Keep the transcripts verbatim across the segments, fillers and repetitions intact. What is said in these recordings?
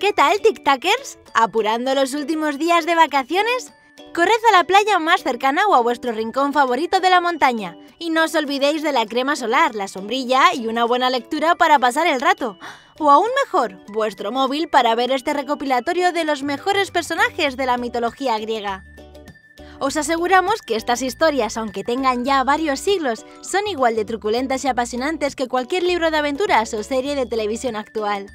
¿Qué tal, tic-tackers? ¿Apurando los últimos días de vacaciones? Corred a la playa más cercana o a vuestro rincón favorito de la montaña. Y no os olvidéis de la crema solar, la sombrilla y una buena lectura para pasar el rato. O aún mejor, vuestro móvil para ver este recopilatorio de los mejores personajes de la mitología griega. Os aseguramos que estas historias, aunque tengan ya varios siglos, son igual de truculentas y apasionantes que cualquier libro de aventuras o serie de televisión actual.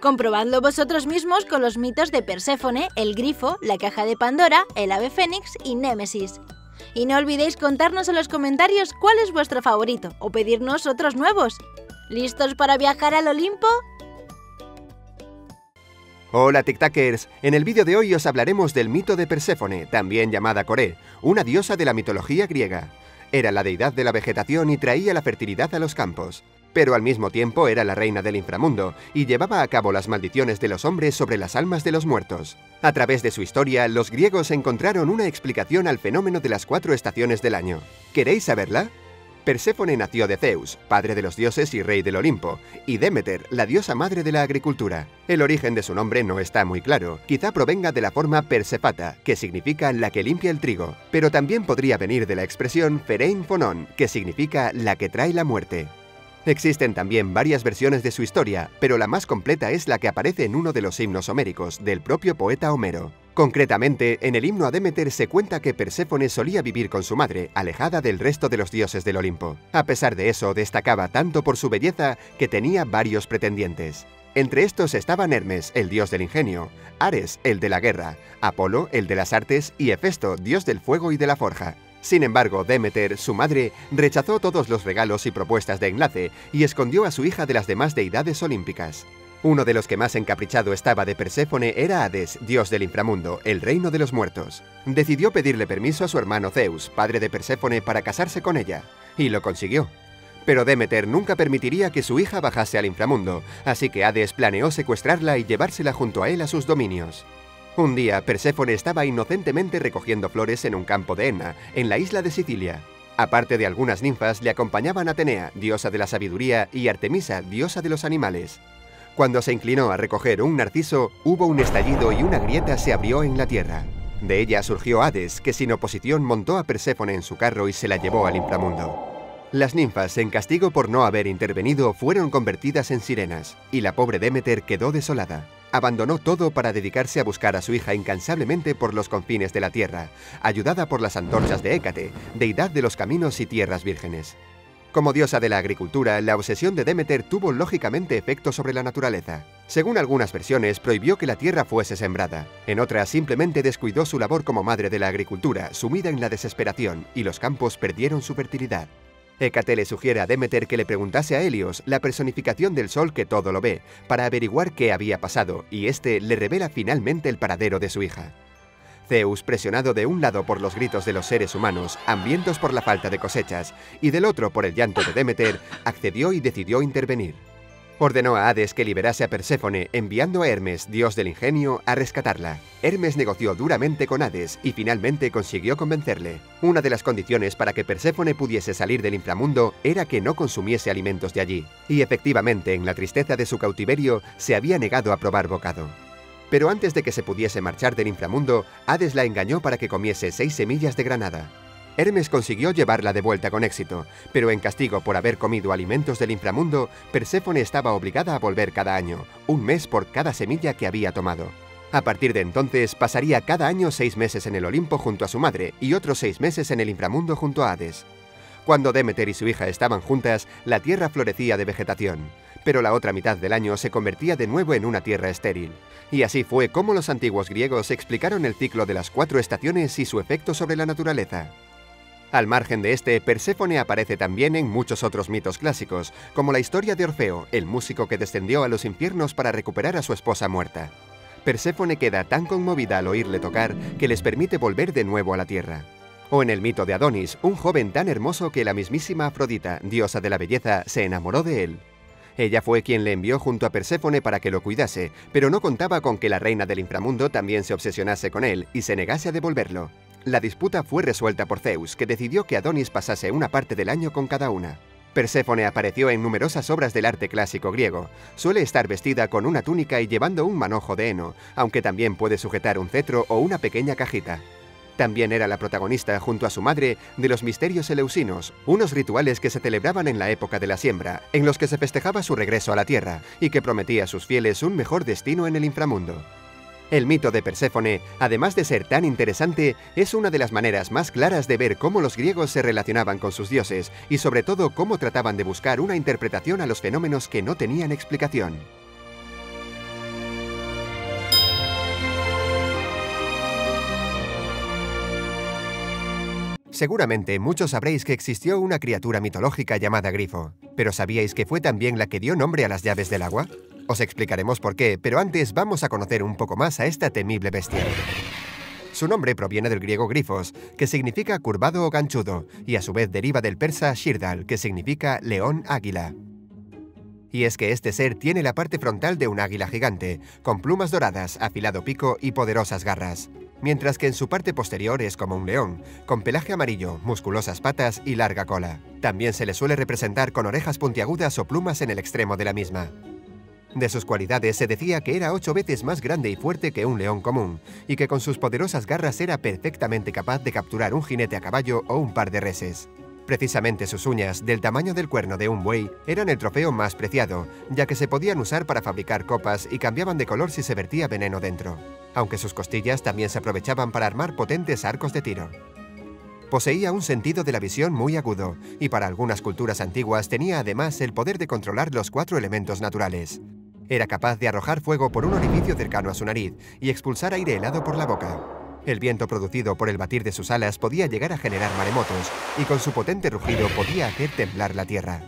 Comprobadlo vosotros mismos con los mitos de Perséfone, el Grifo, la Caja de Pandora, el Ave Fénix y Némesis. Y no olvidéis contarnos en los comentarios cuál es vuestro favorito o pedirnos otros nuevos. ¿Listos para viajar al Olimpo? Hola tic-tackers, en el vídeo de hoy os hablaremos del mito de Perséfone, también llamada Coré, una diosa de la mitología griega. Era la deidad de la vegetación y traía la fertilidad a los campos. Pero al mismo tiempo era la reina del inframundo y llevaba a cabo las maldiciones de los hombres sobre las almas de los muertos. A través de su historia, los griegos encontraron una explicación al fenómeno de las cuatro estaciones del año. ¿Queréis saberla? Perséfone nació de Zeus, padre de los dioses y rey del Olimpo, y Demeter, la diosa madre de la agricultura. El origen de su nombre no está muy claro, quizá provenga de la forma persefata, que significa la que limpia el trigo, pero también podría venir de la expresión ferein fonon, que significa la que trae la muerte. Existen también varias versiones de su historia, pero la más completa es la que aparece en uno de los himnos homéricos del propio poeta Homero. Concretamente, en el himno a Demeter se cuenta que Perséfone solía vivir con su madre, alejada del resto de los dioses del Olimpo. A pesar de eso, destacaba tanto por su belleza que tenía varios pretendientes. Entre estos estaban Hermes, el dios del ingenio, Ares, el de la guerra, Apolo, el de las artes, y Hefesto, dios del fuego y de la forja. Sin embargo, Demeter, su madre, rechazó todos los regalos y propuestas de enlace y escondió a su hija de las demás deidades olímpicas. Uno de los que más encaprichado estaba de Perséfone era Hades, dios del inframundo, el reino de los muertos. Decidió pedirle permiso a su hermano Zeus, padre de Perséfone, para casarse con ella, y lo consiguió. Pero Demeter nunca permitiría que su hija bajase al inframundo, así que Hades planeó secuestrarla y llevársela junto a él a sus dominios. Un día, Perséfone estaba inocentemente recogiendo flores en un campo de Enna, en la isla de Sicilia. Aparte de algunas ninfas, le acompañaban Atenea, diosa de la sabiduría, y Artemisa, diosa de los animales. Cuando se inclinó a recoger un narciso, hubo un estallido y una grieta se abrió en la tierra. De ella surgió Hades, que sin oposición montó a Perséfone en su carro y se la llevó al inframundo. Las ninfas, en castigo por no haber intervenido, fueron convertidas en sirenas, y la pobre Demeter quedó desolada. Abandonó todo para dedicarse a buscar a su hija incansablemente por los confines de la tierra, ayudada por las antorchas de Hécate, deidad de los caminos y tierras vírgenes. Como diosa de la agricultura, la obsesión de Demeter tuvo lógicamente efecto sobre la naturaleza. Según algunas versiones, prohibió que la tierra fuese sembrada. En otras, simplemente descuidó su labor como madre de la agricultura, sumida en la desesperación, y los campos perdieron su fertilidad. Hécate le sugiere a Demeter que le preguntase a Helios, la personificación del sol que todo lo ve, para averiguar qué había pasado, y este le revela finalmente el paradero de su hija. Zeus, presionado de un lado por los gritos de los seres humanos, hambrientos por la falta de cosechas, y del otro por el llanto de Demeter, accedió y decidió intervenir. Ordenó a Hades que liberase a Perséfone, enviando a Hermes, dios del ingenio, a rescatarla. Hermes negoció duramente con Hades y finalmente consiguió convencerle. Una de las condiciones para que Perséfone pudiese salir del inframundo era que no consumiese alimentos de allí, y efectivamente, en la tristeza de su cautiverio, se había negado a probar bocado. Pero antes de que se pudiese marchar del inframundo, Hades la engañó para que comiese seis semillas de granada. Hermes consiguió llevarla de vuelta con éxito, pero en castigo por haber comido alimentos del inframundo, Perséfone estaba obligada a volver cada año, un mes por cada semilla que había tomado. A partir de entonces, pasaría cada año seis meses en el Olimpo junto a su madre y otros seis meses en el inframundo junto a Hades. Cuando Demeter y su hija estaban juntas, la tierra florecía de vegetación, pero la otra mitad del año se convertía de nuevo en una tierra estéril. Y así fue como los antiguos griegos explicaron el ciclo de las cuatro estaciones y su efecto sobre la naturaleza. Al margen de este, Perséfone aparece también en muchos otros mitos clásicos, como la historia de Orfeo, el músico que descendió a los infiernos para recuperar a su esposa muerta. Perséfone queda tan conmovida al oírle tocar que les permite volver de nuevo a la tierra. O en el mito de Adonis, un joven tan hermoso que la mismísima Afrodita, diosa de la belleza, se enamoró de él. Ella fue quien le envió junto a Perséfone para que lo cuidase, pero no contaba con que la reina del inframundo también se obsesionase con él y se negase a devolverlo. La disputa fue resuelta por Zeus, que decidió que Adonis pasase una parte del año con cada una. Perséfone apareció en numerosas obras del arte clásico griego. Suele estar vestida con una túnica y llevando un manojo de heno, aunque también puede sujetar un cetro o una pequeña cajita. También era la protagonista, junto a su madre, de los misterios eleusinos, unos rituales que se celebraban en la época de la siembra, en los que se festejaba su regreso a la tierra y que prometía a sus fieles un mejor destino en el inframundo. El mito de Perséfone, además de ser tan interesante, es una de las maneras más claras de ver cómo los griegos se relacionaban con sus dioses y sobre todo cómo trataban de buscar una interpretación a los fenómenos que no tenían explicación. Seguramente muchos sabréis que existió una criatura mitológica llamada Grifo, pero ¿sabíais que fue también la que dio nombre a las llaves del agua? Os explicaremos por qué, pero antes vamos a conocer un poco más a esta temible bestia. Su nombre proviene del griego grifos, que significa curvado o ganchudo, y a su vez deriva del persa shirdal, que significa león águila. Y es que este ser tiene la parte frontal de un águila gigante, con plumas doradas, afilado pico y poderosas garras, mientras que en su parte posterior es como un león, con pelaje amarillo, musculosas patas y larga cola. También se le suele representar con orejas puntiagudas o plumas en el extremo de la misma. De sus cualidades se decía que era ocho veces más grande y fuerte que un león común, y que con sus poderosas garras era perfectamente capaz de capturar un jinete a caballo o un par de reses. Precisamente sus uñas, del tamaño del cuerno de un buey, eran el trofeo más preciado, ya que se podían usar para fabricar copas y cambiaban de color si se vertía veneno dentro, aunque sus costillas también se aprovechaban para armar potentes arcos de tiro. Poseía un sentido de la visión muy agudo, y para algunas culturas antiguas tenía además el poder de controlar los cuatro elementos naturales. Era capaz de arrojar fuego por un orificio cercano a su nariz y expulsar aire helado por la boca. El viento producido por el batir de sus alas podía llegar a generar maremotos, y con su potente rugido podía hacer temblar la tierra.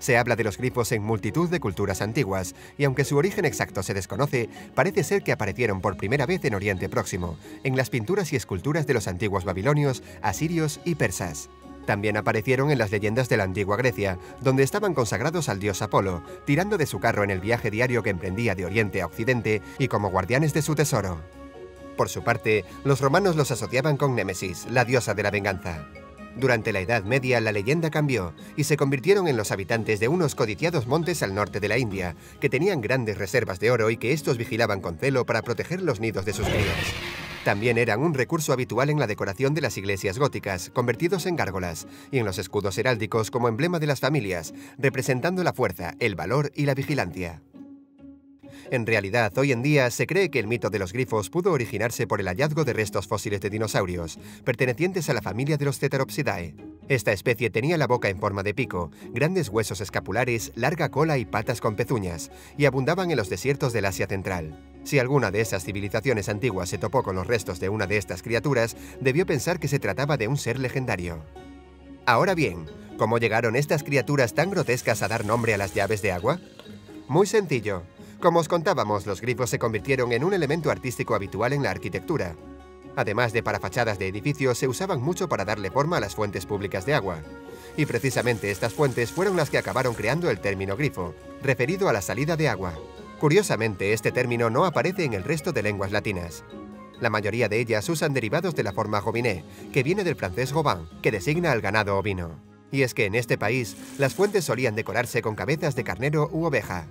Se habla de los grifos en multitud de culturas antiguas, y aunque su origen exacto se desconoce, parece ser que aparecieron por primera vez en Oriente Próximo, en las pinturas y esculturas de los antiguos babilonios, asirios y persas. También aparecieron en las leyendas de la antigua Grecia, donde estaban consagrados al dios Apolo, tirando de su carro en el viaje diario que emprendía de oriente a occidente y como guardianes de su tesoro. Por su parte, los romanos los asociaban con Némesis, la diosa de la venganza. Durante la Edad Media la leyenda cambió y se convirtieron en los habitantes de unos codiciados montes al norte de la India, que tenían grandes reservas de oro y que estos vigilaban con celo para proteger los nidos de sus crías. También eran un recurso habitual en la decoración de las iglesias góticas, convertidos en gárgolas, y en los escudos heráldicos como emblema de las familias, representando la fuerza, el valor y la vigilancia. En realidad, hoy en día se cree que el mito de los grifos pudo originarse por el hallazgo de restos fósiles de dinosaurios, pertenecientes a la familia de los Ceteropsidae. Esta especie tenía la boca en forma de pico, grandes huesos escapulares, larga cola y patas con pezuñas, y abundaban en los desiertos del Asia Central. Si alguna de esas civilizaciones antiguas se topó con los restos de una de estas criaturas, debió pensar que se trataba de un ser legendario. Ahora bien, ¿cómo llegaron estas criaturas tan grotescas a dar nombre a las llaves de agua? Muy sencillo. Como os contábamos, los grifos se convirtieron en un elemento artístico habitual en la arquitectura. Además de para fachadas de edificios, se usaban mucho para darle forma a las fuentes públicas de agua. Y precisamente estas fuentes fueron las que acabaron creando el término grifo, referido a la salida de agua. Curiosamente, este término no aparece en el resto de lenguas latinas. La mayoría de ellas usan derivados de la forma gobiné, que viene del francés gobin, que designa al ganado ovino. Y es que en este país, las fuentes solían decorarse con cabezas de carnero u oveja.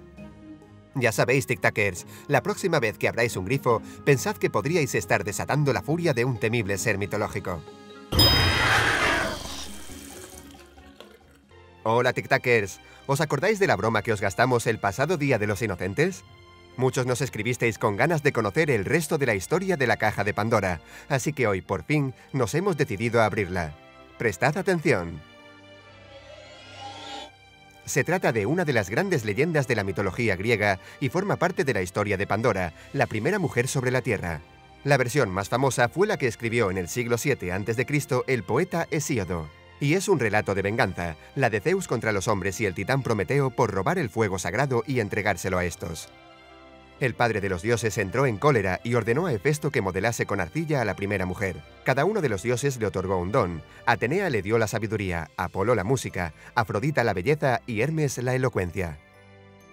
Ya sabéis, tic-tackers, la próxima vez que abráis un grifo, pensad que podríais estar desatando la furia de un temible ser mitológico. Hola, tic-tackers. ¿Os acordáis de la broma que os gastamos el pasado Día de los Inocentes? Muchos nos escribisteis con ganas de conocer el resto de la historia de la Caja de Pandora, así que hoy, por fin, nos hemos decidido a abrirla. Prestad atención. Se trata de una de las grandes leyendas de la mitología griega y forma parte de la historia de Pandora, la primera mujer sobre la Tierra. La versión más famosa fue la que escribió en el siglo siete antes de Cristo el poeta Hesíodo, y es un relato de venganza, la de Zeus contra los hombres y el titán Prometeo por robar el fuego sagrado y entregárselo a estos. El padre de los dioses entró en cólera y ordenó a Hefesto que modelase con arcilla a la primera mujer. Cada uno de los dioses le otorgó un don. Atenea le dio la sabiduría, Apolo la música, Afrodita la belleza y Hermes la elocuencia.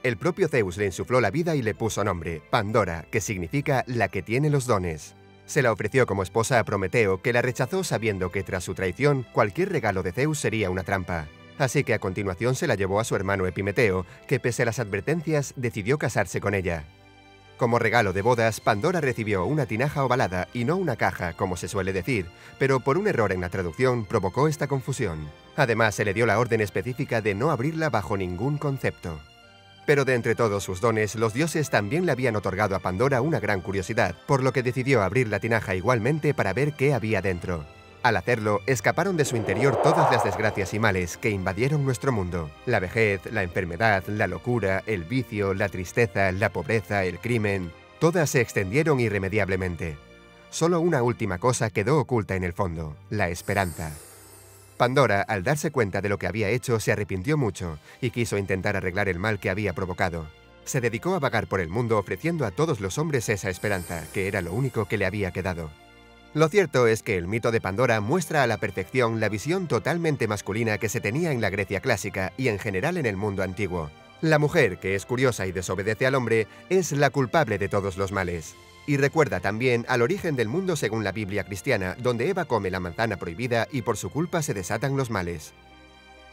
El propio Zeus le insufló la vida y le puso nombre, Pandora, que significa la que tiene los dones. Se la ofreció como esposa a Prometeo, que la rechazó sabiendo que tras su traición, cualquier regalo de Zeus sería una trampa. así que a continuación se la llevó a su hermano Epimeteo, que pese a las advertencias decidió casarse con ella. Como regalo de bodas, Pandora recibió una tinaja ovalada y no una caja, como se suele decir, pero por un error en la traducción provocó esta confusión. Además, se le dio la orden específica de no abrirla bajo ningún concepto. Pero de entre todos sus dones, los dioses también le habían otorgado a Pandora una gran curiosidad, por lo que decidió abrir la tinaja igualmente para ver qué había dentro. Al hacerlo, escaparon de su interior todas las desgracias y males que invadieron nuestro mundo. La vejez, la enfermedad, la locura, el vicio, la tristeza, la pobreza, el crimen... Todas se extendieron irremediablemente. Solo una última cosa quedó oculta en el fondo, la esperanza. Pandora, al darse cuenta de lo que había hecho, se arrepintió mucho y quiso intentar arreglar el mal que había provocado. Se dedicó a vagar por el mundo ofreciendo a todos los hombres esa esperanza, que era lo único que le había quedado. Lo cierto es que el mito de Pandora muestra a la perfección la visión totalmente masculina que se tenía en la Grecia clásica y en general en el mundo antiguo. La mujer, que es curiosa y desobedece al hombre, es la culpable de todos los males. Y recuerda también al origen del mundo según la Biblia cristiana, donde Eva come la manzana prohibida y por su culpa se desatan los males.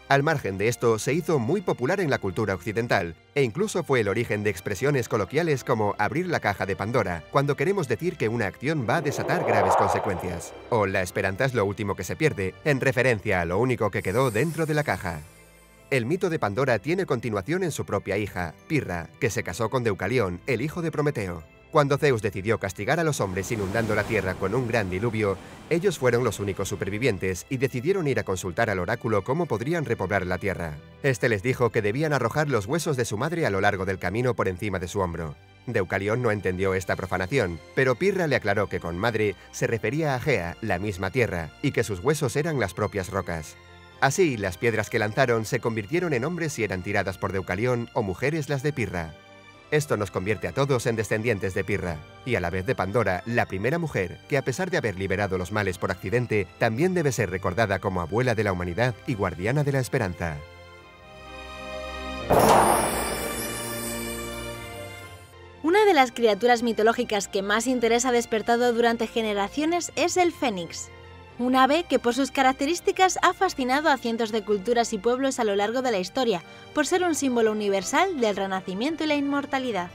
Al margen de esto, se hizo muy popular en la cultura occidental, e incluso fue el origen de expresiones coloquiales como abrir la caja de Pandora, cuando queremos decir que una acción va a desatar graves consecuencias, o la esperanza es lo último que se pierde, en referencia a lo único que quedó dentro de la caja. El mito de Pandora tiene continuación en su propia hija, Pirra, que se casó con Deucalión, el hijo de Prometeo. Cuando Zeus decidió castigar a los hombres inundando la tierra con un gran diluvio, ellos fueron los únicos supervivientes y decidieron ir a consultar al oráculo cómo podrían repoblar la tierra. Este les dijo que debían arrojar los huesos de su madre a lo largo del camino por encima de su hombro. Deucalión no entendió esta profanación, pero Pirra le aclaró que con madre se refería a Gea, la misma tierra, y que sus huesos eran las propias rocas. Así, las piedras que lanzaron se convirtieron en hombres si eran tiradas por Deucalión o mujeres las de Pirra. Esto nos convierte a todos en descendientes de Pirra, y a la vez de Pandora, la primera mujer, que a pesar de haber liberado los males por accidente, también debe ser recordada como abuela de la humanidad y guardiana de la esperanza. Una de las criaturas mitológicas que más interés ha despertado durante generaciones es el Fénix, un ave que por sus características ha fascinado a cientos de culturas y pueblos a lo largo de la historia, por ser un símbolo universal del renacimiento y la inmortalidad.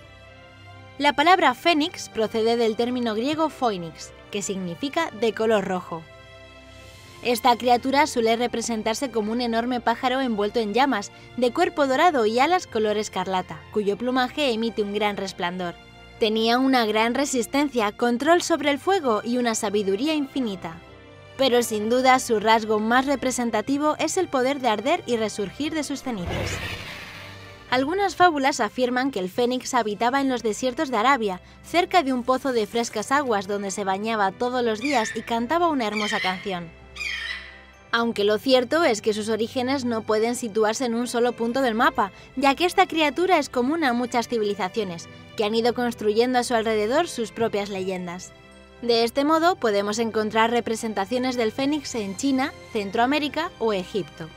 La palabra fénix procede del término griego phoenix, que significa de color rojo. Esta criatura suele representarse como un enorme pájaro envuelto en llamas, de cuerpo dorado y alas color escarlata, cuyo plumaje emite un gran resplandor. Tenía una gran resistencia, control sobre el fuego y una sabiduría infinita. Pero sin duda su rasgo más representativo es el poder de arder y resurgir de sus cenizas. Algunas fábulas afirman que el fénix habitaba en los desiertos de Arabia, cerca de un pozo de frescas aguas donde se bañaba todos los días y cantaba una hermosa canción. Aunque lo cierto es que sus orígenes no pueden situarse en un solo punto del mapa, ya que esta criatura es común a muchas civilizaciones, que han ido construyendo a su alrededor sus propias leyendas. De este modo, podemos encontrar representaciones del fénix en China, Centroamérica o Egipto.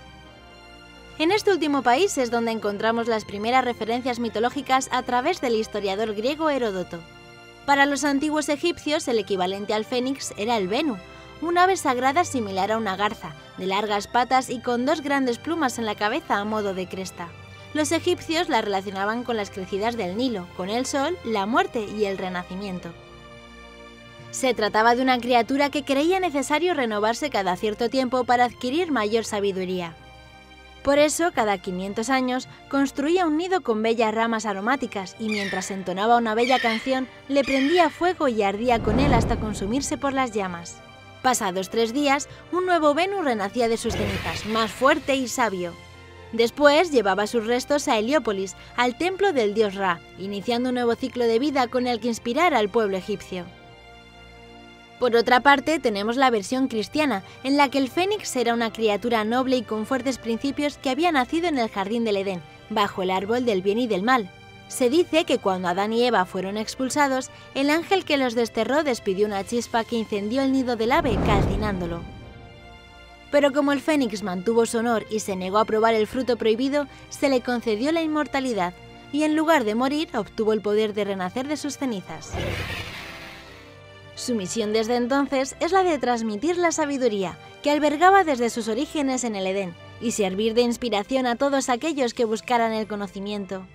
En este último país es donde encontramos las primeras referencias mitológicas a través del historiador griego Heródoto. Para los antiguos egipcios, el equivalente al fénix era el Venu, una ave sagrada similar a una garza, de largas patas y con dos grandes plumas en la cabeza a modo de cresta. Los egipcios la relacionaban con las crecidas del Nilo, con el sol, la muerte y el renacimiento. Se trataba de una criatura que creía necesario renovarse cada cierto tiempo para adquirir mayor sabiduría. Por eso, cada quinientos años, construía un nido con bellas ramas aromáticas y mientras entonaba una bella canción, le prendía fuego y ardía con él hasta consumirse por las llamas. Pasados tres días, un nuevo Venus renacía de sus cenizas, más fuerte y sabio. Después llevaba sus restos a Heliópolis, al templo del dios Ra, iniciando un nuevo ciclo de vida con el que inspirar al pueblo egipcio. Por otra parte, tenemos la versión cristiana, en la que el fénix era una criatura noble y con fuertes principios que había nacido en el jardín del Edén, bajo el árbol del bien y del mal. Se dice que cuando Adán y Eva fueron expulsados, el ángel que los desterró despidió una chispa que incendió el nido del ave, calcinándolo. Pero como el fénix mantuvo su honor y se negó a probar el fruto prohibido, se le concedió la inmortalidad, y en lugar de morir, obtuvo el poder de renacer de sus cenizas. Su misión desde entonces es la de transmitir la sabiduría que albergaba desde sus orígenes en el Edén y servir de inspiración a todos aquellos que buscaran el conocimiento.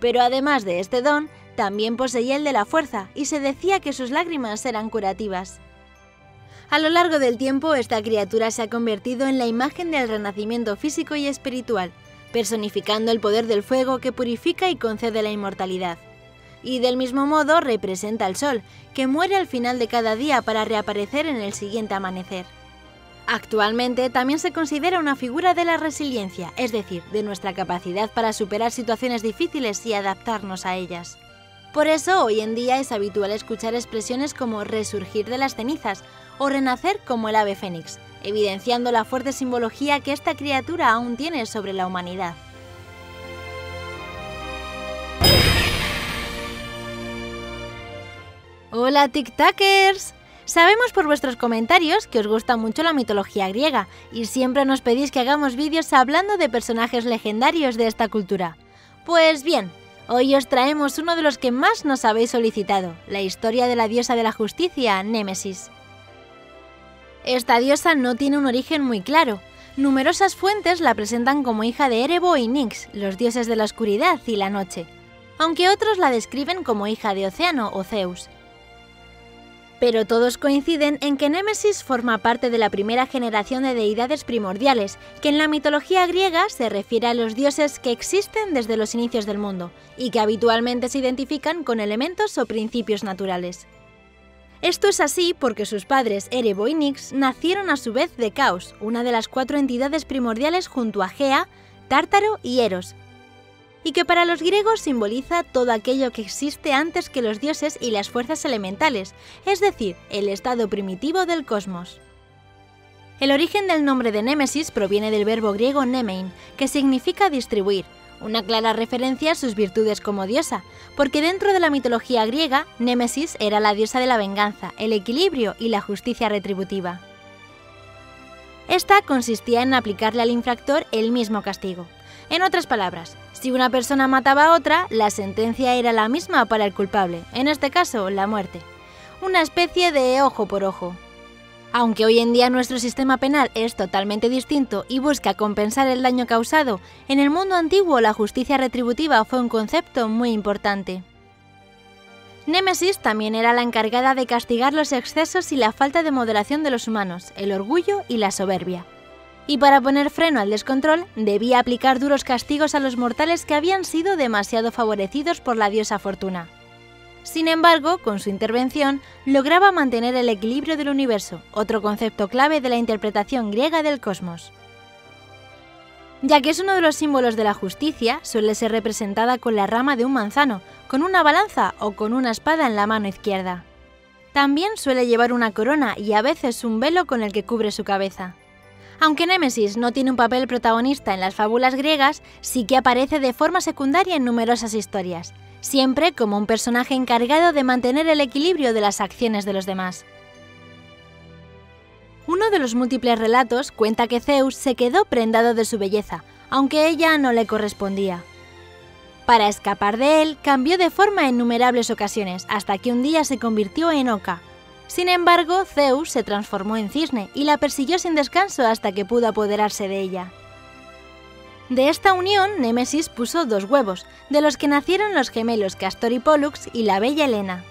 Pero además de este don, también poseía el de la fuerza y se decía que sus lágrimas eran curativas. A lo largo del tiempo, esta criatura se ha convertido en la imagen del renacimiento físico y espiritual, personificando el poder del fuego que purifica y concede la inmortalidad. Y del mismo modo representa al sol, que muere al final de cada día para reaparecer en el siguiente amanecer. Actualmente también se considera una figura de la resiliencia, es decir, de nuestra capacidad para superar situaciones difíciles y adaptarnos a ellas. Por eso hoy en día es habitual escuchar expresiones como resurgir de las cenizas o renacer como el ave fénix, evidenciando la fuerte simbología que esta criatura aún tiene sobre la humanidad. ¡Hola, TikTakers! Sabemos por vuestros comentarios que os gusta mucho la mitología griega y siempre nos pedís que hagamos vídeos hablando de personajes legendarios de esta cultura. Pues bien, hoy os traemos uno de los que más nos habéis solicitado, la historia de la diosa de la justicia, Némesis. Esta diosa no tiene un origen muy claro. Numerosas fuentes la presentan como hija de Erebo y Nyx, los dioses de la oscuridad y la noche, aunque otros la describen como hija de Océano o Zeus. Pero todos coinciden en que Némesis forma parte de la primera generación de deidades primordiales, que en la mitología griega se refiere a los dioses que existen desde los inicios del mundo y que habitualmente se identifican con elementos o principios naturales. Esto es así porque sus padres, Erebo y Nyx, nacieron a su vez de Caos, una de las cuatro entidades primordiales junto a Gea, Tártaro y Eros, y que para los griegos simboliza todo aquello que existe antes que los dioses y las fuerzas elementales, es decir, el estado primitivo del cosmos. El origen del nombre de Némesis proviene del verbo griego nemein, que significa distribuir, una clara referencia a sus virtudes como diosa, porque dentro de la mitología griega, Némesis era la diosa de la venganza, el equilibrio y la justicia retributiva. Esta consistía en aplicarle al infractor el mismo castigo. En otras palabras, si una persona mataba a otra, la sentencia era la misma para el culpable, en este caso, la muerte. Una especie de ojo por ojo. Aunque hoy en día nuestro sistema penal es totalmente distinto y busca compensar el daño causado, en el mundo antiguo la justicia retributiva fue un concepto muy importante. Némesis también era la encargada de castigar los excesos y la falta de moderación de los humanos, el orgullo y la soberbia. Y para poner freno al descontrol, debía aplicar duros castigos a los mortales que habían sido demasiado favorecidos por la diosa Fortuna. Sin embargo, con su intervención, lograba mantener el equilibrio del universo, otro concepto clave de la interpretación griega del cosmos. Ya que es uno de los símbolos de la justicia, suele ser representada con la rama de un manzano, con una balanza o con una espada en la mano izquierda. También suele llevar una corona y a veces un velo con el que cubre su cabeza. Aunque Némesis no tiene un papel protagonista en las fábulas griegas, sí que aparece de forma secundaria en numerosas historias, siempre como un personaje encargado de mantener el equilibrio de las acciones de los demás. Uno de los múltiples relatos cuenta que Zeus se quedó prendado de su belleza, aunque ella no le correspondía. Para escapar de él, cambió de forma en innumerables ocasiones, hasta que un día se convirtió en oca. Sin embargo, Zeus se transformó en cisne y la persiguió sin descanso hasta que pudo apoderarse de ella. De esta unión, Némesis puso dos huevos, de los que nacieron los gemelos Castor y Pollux y la bella Helena.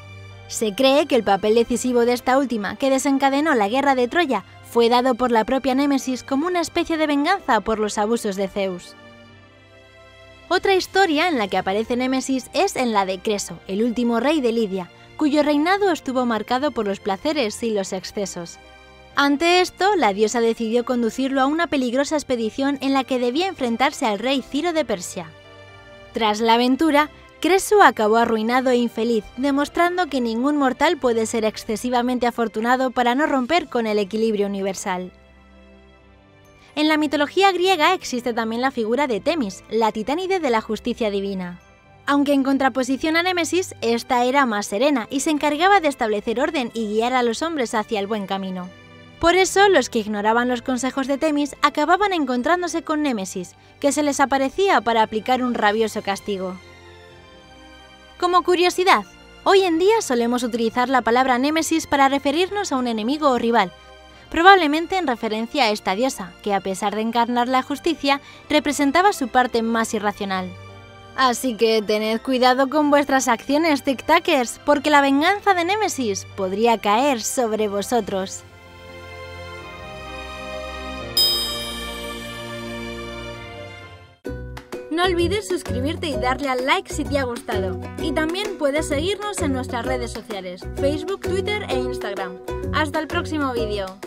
Se cree que el papel decisivo de esta última, que desencadenó la guerra de Troya, fue dado por la propia Némesis como una especie de venganza por los abusos de Zeus. Otra historia en la que aparece Némesis es en la de Creso, el último rey de Lidia, cuyo reinado estuvo marcado por los placeres y los excesos. Ante esto, la diosa decidió conducirlo a una peligrosa expedición en la que debía enfrentarse al rey Ciro de Persia. Tras la aventura, Creso acabó arruinado e infeliz, demostrando que ningún mortal puede ser excesivamente afortunado para no romper con el equilibrio universal. En la mitología griega existe también la figura de Temis, la titánide de la justicia divina. Aunque en contraposición a Némesis, esta era más serena y se encargaba de establecer orden y guiar a los hombres hacia el buen camino. Por eso, los que ignoraban los consejos de Temis acababan encontrándose con Némesis, que se les aparecía para aplicar un rabioso castigo. Como curiosidad, hoy en día solemos utilizar la palabra Némesis para referirnos a un enemigo o rival, probablemente en referencia a esta diosa, que a pesar de encarnar la justicia, representaba su parte más irracional. Así que tened cuidado con vuestras acciones, tic-tackers, porque la venganza de Némesis podría caer sobre vosotros. No olvides suscribirte y darle al like si te ha gustado. Y también puedes seguirnos en nuestras redes sociales, Facebook, Twitter e Instagram. ¡Hasta el próximo vídeo!